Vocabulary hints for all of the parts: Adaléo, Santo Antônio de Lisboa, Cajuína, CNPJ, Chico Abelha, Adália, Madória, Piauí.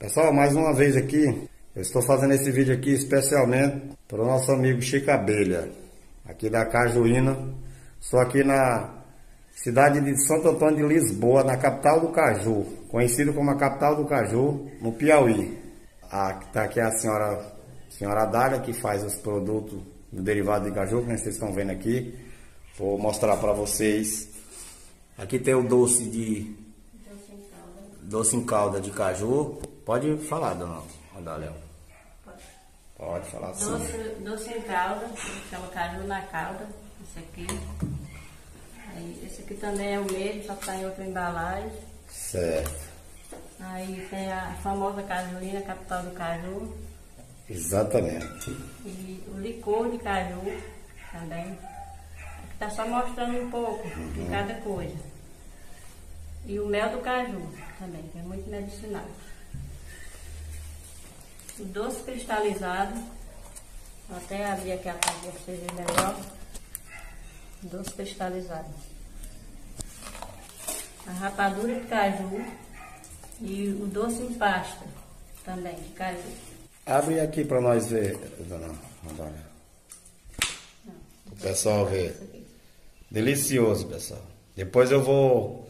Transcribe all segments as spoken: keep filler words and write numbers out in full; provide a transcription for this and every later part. Pessoal, mais uma vez aqui, eu estou fazendo esse vídeo aqui especialmente para o nosso amigo Chico Abelha, aqui da Cajuína. Estou aqui na cidade de Santo Antônio de Lisboa, na capital do caju, conhecido como a capital do caju, no Piauí. Está aqui a senhora, senhora Adália, que faz os produtos do derivado de caju, que vocês estão vendo aqui. Vou mostrar para vocês. Aqui tem o doce de... Doce em calda. Doce em calda de caju. Pode falar, dona Adaléo. Pode. Pode falar, sim. Doce, doce em calda, chama caju na calda, esse aqui. Aí, esse aqui também é o mesmo, só que está em outra embalagem. Certo. Aí tem a famosa cajuína, capital do caju. Exatamente. E o licor de caju também. Aqui está só mostrando um pouco uhum. de cada coisa. E o mel do caju também, que é muito medicinal. O doce cristalizado, vou até abrir aqui a parte para vocês verem melhor. Doce cristalizado. A rapadura de caju e o doce em pasta também de caju. Abre aqui para nós ver, dona Madória. O pessoal ver. Delicioso, pessoal. Depois eu vou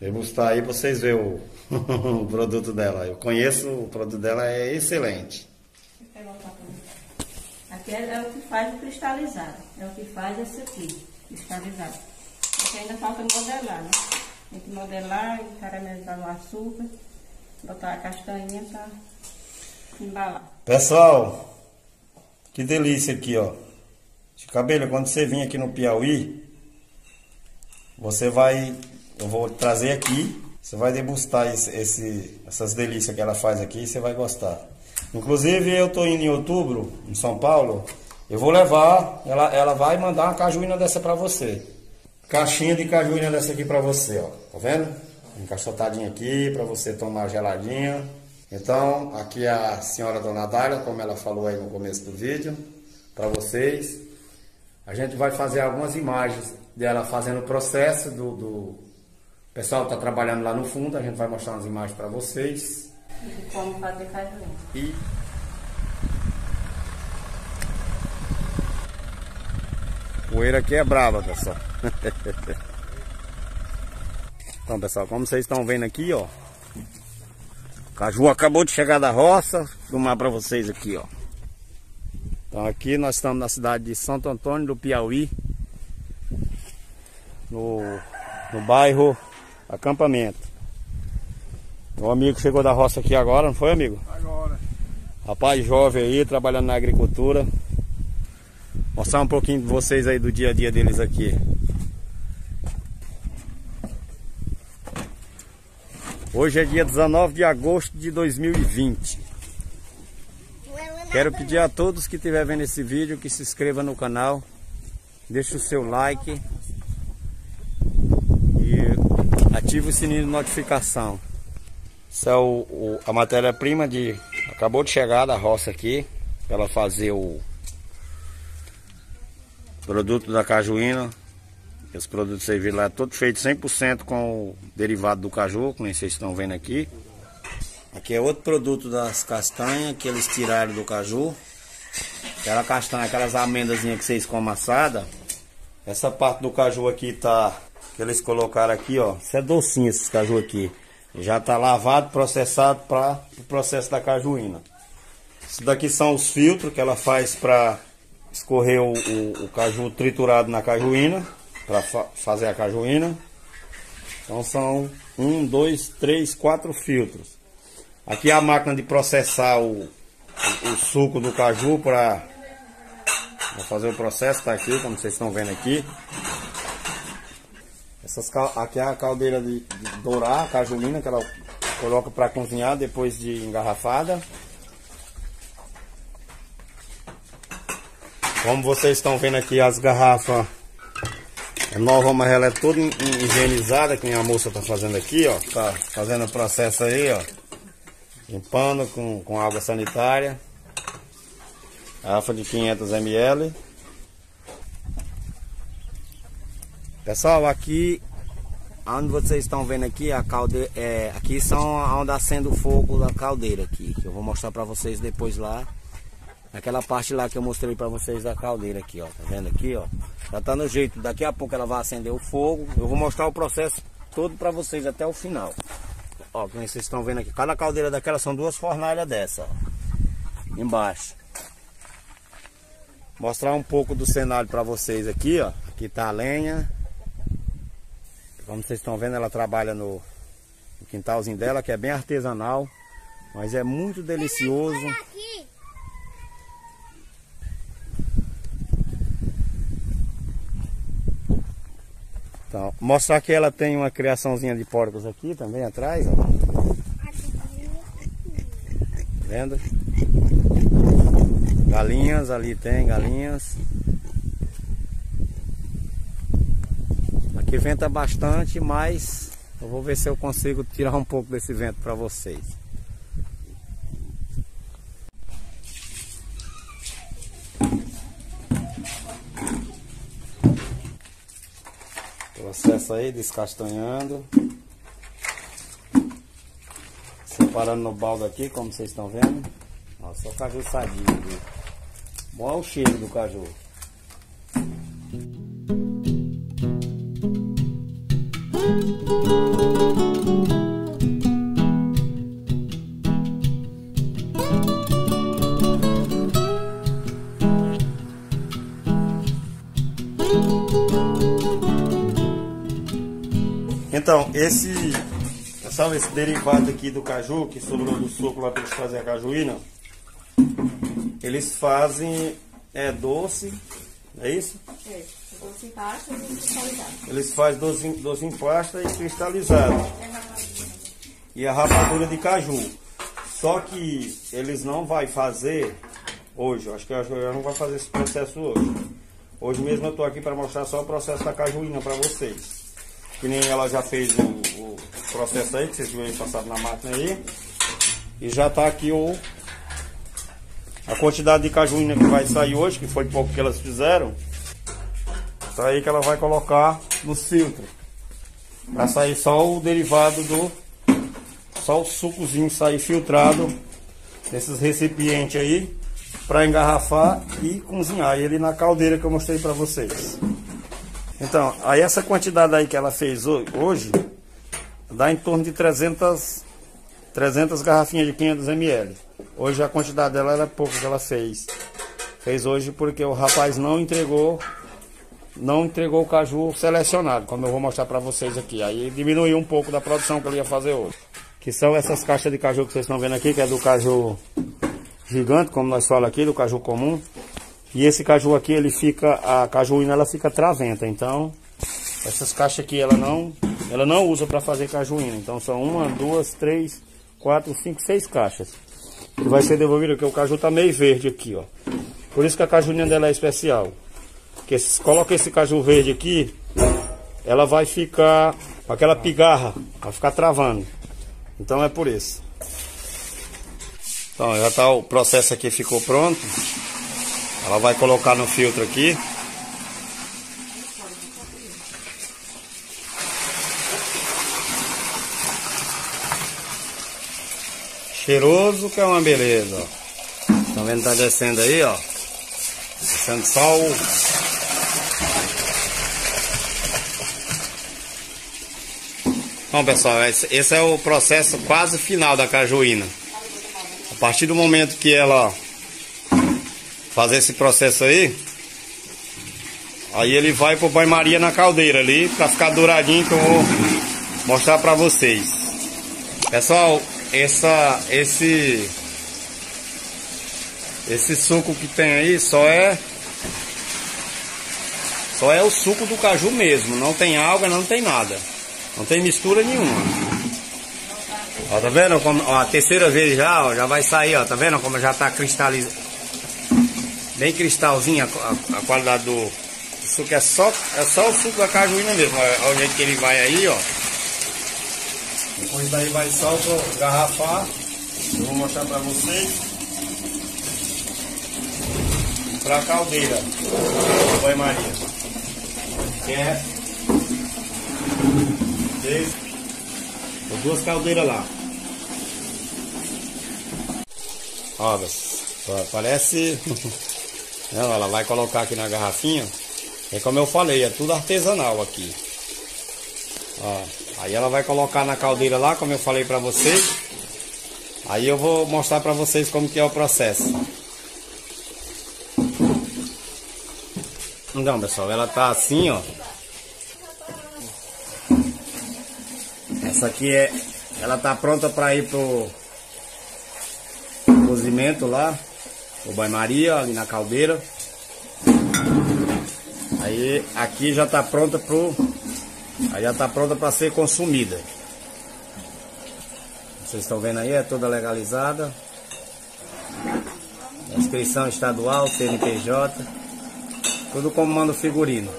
degustar aí pra vocês verem o, o produto dela. Eu conheço, o produto dela é excelente. Aqui é, é o que faz o cristalizado. É o que faz esse aqui, cristalizado. Aqui ainda falta modelar, né? Tem que modelar e caramelizar no açúcar, botar a castanhinha pra embalar. Pessoal, que delícia aqui, ó. Chico Abelha, quando você vir aqui no Piauí, você vai... Eu vou trazer aqui, você vai degustar esse, esse, essas delícias que ela faz aqui e você vai gostar. Inclusive, eu estou indo em outubro, em São Paulo, eu vou levar, ela, ela vai mandar uma cajuína dessa para você. Caixinha de cajuína dessa aqui para você, ó. Tá vendo? Encaixotadinha aqui, para você tomar geladinha. Então, aqui a senhora dona Adália, como ela falou aí no começo do vídeo, para vocês. A gente vai fazer algumas imagens dela fazendo o processo do... do O pessoal está trabalhando lá no fundo, a gente vai mostrar umas imagens para vocês. E como fazer cajuína. E... poeira aqui é brava, pessoal. Então, pessoal, como vocês estão vendo aqui, ó. O caju acabou de chegar da roça. Vou filmar para vocês aqui, ó. Então, aqui nós estamos na cidade de Santo Antônio do Piauí. No, no bairro... acampamento. Meu amigo chegou da roça aqui agora, não foi, amigo? Agora. Rapaz jovem aí, trabalhando na agricultura. Mostrar um pouquinho de vocês aí do dia a dia deles aqui. Hoje é dia dezenove de agosto de dois mil e vinte. Quero pedir a todos que estiverem vendo esse vídeo que se inscreva no canal, deixe o seu like, ative o sininho de notificação. Essa é o, o, a matéria-prima de... Acabou de chegar da roça aqui, para ela fazer o produto da cajuína. Esse produto vocês viram lá, todo feito cem por cento com o derivado do caju, que nem vocês estão vendo aqui. Aqui é outro produto das castanhas que eles tiraram do caju. Aquela castanha, aquelas amendazinhas que vocês comem assada. Essa parte do caju aqui tá... que eles colocaram aqui, ó. Isso é docinho, esses caju aqui. Já tá lavado, processado para o processo da cajuína. Isso daqui são os filtros que ela faz para escorrer o, o, o caju triturado na cajuína, para fa fazer a cajuína. Então são um, dois, três, quatro filtros. Aqui é a máquina de processar o, o, o suco do caju para fazer o processo, tá aqui, como vocês estão vendo aqui. Essas, aqui é a caldeira de, de dourar a cajuína, que ela coloca para cozinhar depois de engarrafada. Como vocês estão vendo aqui, as garrafas é nova, mas ela é toda higienizada, que a moça tá fazendo aqui, ó. Tá fazendo o processo aí, ó. Limpando com, com água sanitária. Garrafa de quinhentos mililitros. Pessoal, aqui onde vocês estão vendo aqui, a caldeira, é, aqui são onde acende o fogo da caldeira aqui, que eu vou mostrar para vocês depois lá. Aquela parte lá que eu mostrei pra vocês da caldeira aqui, ó. Tá vendo aqui, ó? Já tá no jeito. Daqui a pouco ela vai acender o fogo. Eu vou mostrar o processo todo pra vocês até o final. Ó, como vocês estão vendo aqui. Cada caldeira daquela são duas fornalhas dessa, ó. Embaixo. Mostrar um pouco do cenário pra vocês aqui, ó. Aqui tá a lenha. Como vocês estão vendo, ela trabalha no, no quintalzinho dela, que é bem artesanal. Mas é muito delicioso. Então, mostrar que ela tem uma criaçãozinha de porcos aqui também atrás, ó. Tá vendo? Galinhas, ali tem galinhas. Aqui venta bastante, mas eu vou ver se eu consigo tirar um pouco desse vento para vocês. Processo aí, descastanhando, separando no balde aqui, como vocês estão vendo. Ó, só caju sadio aqui. Bom é o cheiro do caju. Então, esse, pessoal, esse derivado aqui do caju, que sobrou do suco lá para eles fazerem a cajuína, eles fazem é, doce, é isso? É, doce em pasta e cristalizado. Eles fazem doce, doce em pasta e cristalizado. E a rapadura de caju. Só que eles não vão fazer hoje, acho que eu não vou fazer esse processo hoje. Hoje mesmo eu estou aqui para mostrar só o processo da cajuína para vocês. Que nem ela já fez o, o processo aí, que vocês viram aí passado na máquina aí. E já tá aqui o, a quantidade de cajuína que vai sair hoje, que foi pouco que elas fizeram. Tá aí que ela vai colocar no filtro. Vai sair só o derivado do... Só o sucozinho sair filtrado nesses recipientes aí, para engarrafar e cozinhar ele na caldeira que eu mostrei para vocês. Então, aí essa quantidade aí que ela fez hoje, dá em torno de trezentas, trezentas garrafinhas de quinhentos mililitros. Hoje a quantidade dela era pouca que ela fez. Fez hoje porque o rapaz não entregou, não entregou o caju selecionado, como eu vou mostrar pra vocês aqui. Aí diminuiu um pouco da produção que ele ia fazer hoje. Que são essas caixas de caju que vocês estão vendo aqui, que é do caju gigante, como nós falamos aqui, do caju comum. E esse caju aqui, ele fica, a cajuína ela fica traventa, então essas caixas aqui ela não, ela não usa para fazer cajuína. Então são uma, duas, três, quatro, cinco, seis caixas. Que vai ser devolvido, porque o caju tá meio verde aqui, ó. Por isso que a cajuína dela é especial. Porque se coloca esse caju verde aqui, ela vai ficar com aquela pigarra, vai ficar travando. Então é por isso. Então já tá, o processo aqui ficou pronto. Ela vai colocar no filtro aqui. Cheiroso que é uma beleza, ó. Tá vendo que tá descendo aí, ó. Descendo só o... Bom, pessoal, esse é o processo quase final da cajuína. A partir do momento que ela fazer esse processo aí, aí ele vai pro banho-maria na caldeira ali, pra ficar douradinho, que eu vou mostrar pra vocês. Pessoal, essa, esse, esse suco que tem aí só é, só é o suco do caju mesmo, não tem alga, não tem nada. Não tem mistura nenhuma. Ó, tá vendo? Como, ó, a terceira vez já, ó, já vai sair, ó. Tá vendo como já tá cristalizado? Bem cristalzinha a, a, a qualidade do, do suco. É só, é só o suco da cajuína mesmo. Olha o jeito que ele vai aí, ó. Depois daí vai só o garrafar. Eu vou mostrar pra vocês. Pra caldeira. Oi, Maria. É. Duas caldeiras lá. Ó, parece. Ela vai colocar aqui na garrafinha. É como eu falei, é tudo artesanal aqui. Ó, aí ela vai colocar na caldeira lá, como eu falei pra vocês. Aí eu vou mostrar pra vocês como que é o processo. Então, pessoal, ela tá assim, ó. Essa aqui é, ela tá pronta para ir pro cozimento lá, o banho-maria ali na caldeira. Aí aqui já tá pronta pro, aí já tá pronta para ser consumida. Vocês estão vendo aí, é toda legalizada. Inscrição estadual, C N P J, tudo como manda o figurino.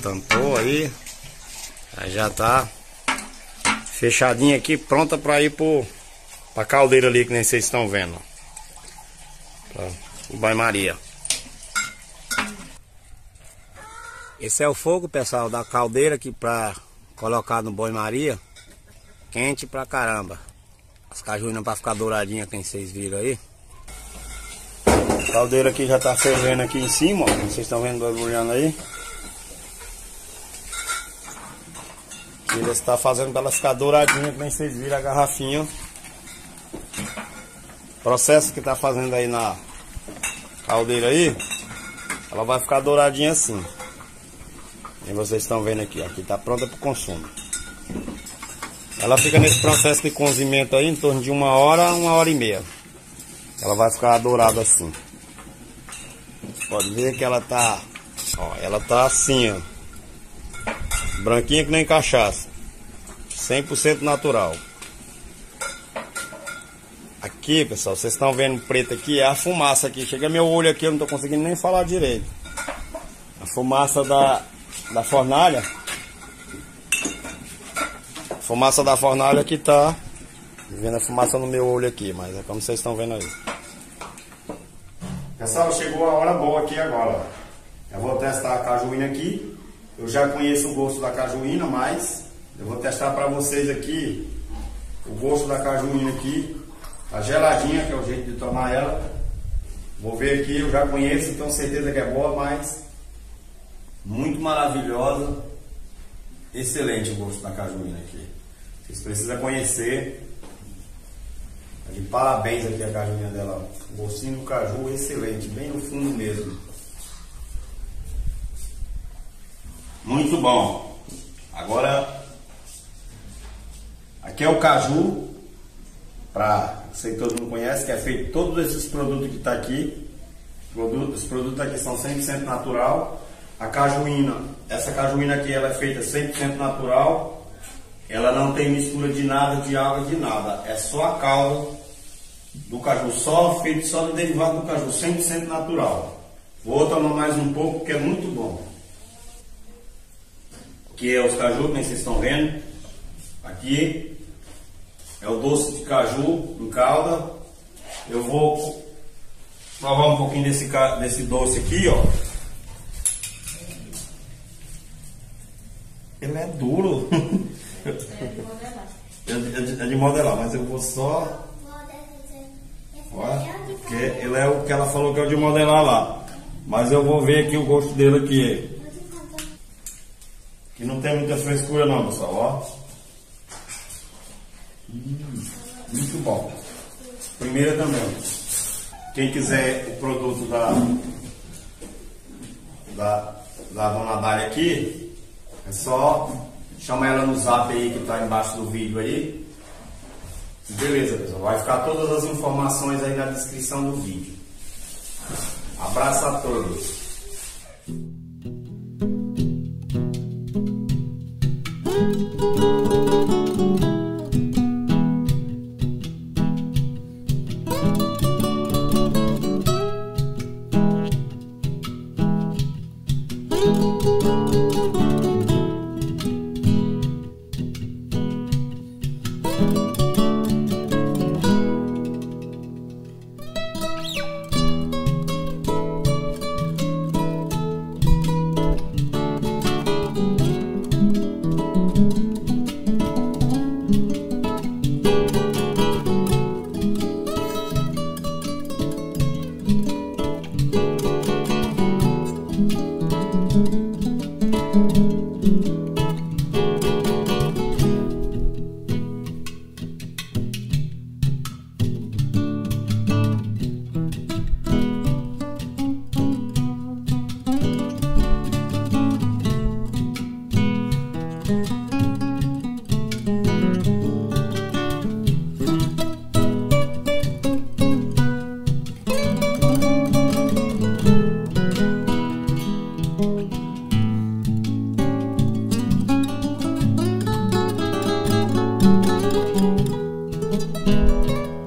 Tampou aí, aí já tá fechadinha aqui, pronta pra ir pro, pra caldeira ali, que nem vocês estão vendo, pra, o banho-maria. Esse é o fogo, pessoal, da caldeira aqui pra colocar no banho-maria. Quente pra caramba. As cajuínas pra ficar douradinha, que vocês viram aí. A caldeira aqui já tá fervendo aqui em cima, ó, vocês estão vendo borbulhando aí. Ele está fazendo para ela ficar douradinha, que nem vocês viram a garrafinha. O processo que está fazendo aí na caldeira aí, ela vai ficar douradinha assim. E vocês estão vendo aqui, ó, aqui está pronta para o consumo. Ela fica nesse processo de cozimento aí em torno de uma hora, uma hora e meia. Ela vai ficar dourada assim. Pode ver que ela tá, ó, ela tá assim, ó. Branquinha que nem cachaça, cem por cento natural. Aqui, pessoal, vocês estão vendo preto aqui, é a fumaça aqui. Chega meu olho aqui, eu não tô conseguindo nem falar direito. A fumaça da, da fornalha. A fumaça da fornalha que tá vendo a fumaça no meu olho aqui, mas é como vocês estão vendo aí. Pessoal, chegou a hora boa aqui agora. Eu vou testar a cajuína aqui. Eu já conheço o gosto da cajuína, mas eu vou testar para vocês aqui o gosto da cajuína aqui. Tá geladinha, que é o jeito de tomar ela. Vou ver aqui, eu já conheço, tenho certeza que é boa, mas muito maravilhosa. Excelente o gosto da cajuína aqui. Vocês precisam conhecer. De parabéns aqui a cajuína dela. O gostinho do caju, excelente, bem no fundo mesmo. Muito bom. Agora, aqui é o caju, para sei que todo mundo conhece, que é feito todos esses produtos que está aqui. Os produtos aqui são cem por cento natural. A cajuína, essa cajuína aqui, ela é feita cem por cento natural. Ela não tem mistura de nada, de água, de nada. É só a calda do caju, só feito só do derivado do caju, cem por cento natural. Vou tomar mais um pouco, que é muito bom. Que é os caju, que vocês estão vendo. Aqui é o doce de caju em calda. Eu vou provar um pouquinho desse, desse doce aqui, ó. Ele é duro. Eu é de modelar, mas eu vou só... Olha, porque ele é o que ela falou que é o de modelar lá. Mas eu vou ver aqui o gosto dele aqui. Que não tem muita frescura não, pessoal, ó. Hum, muito bom. Primeira também. Quem quiser o produto da... Da, da dona Adália aqui, é só chamar ela no zap aí que tá embaixo do vídeo aí. Beleza, pessoal. Vai ficar todas as informações aí na descrição do vídeo. Abraço a todos. Thank you.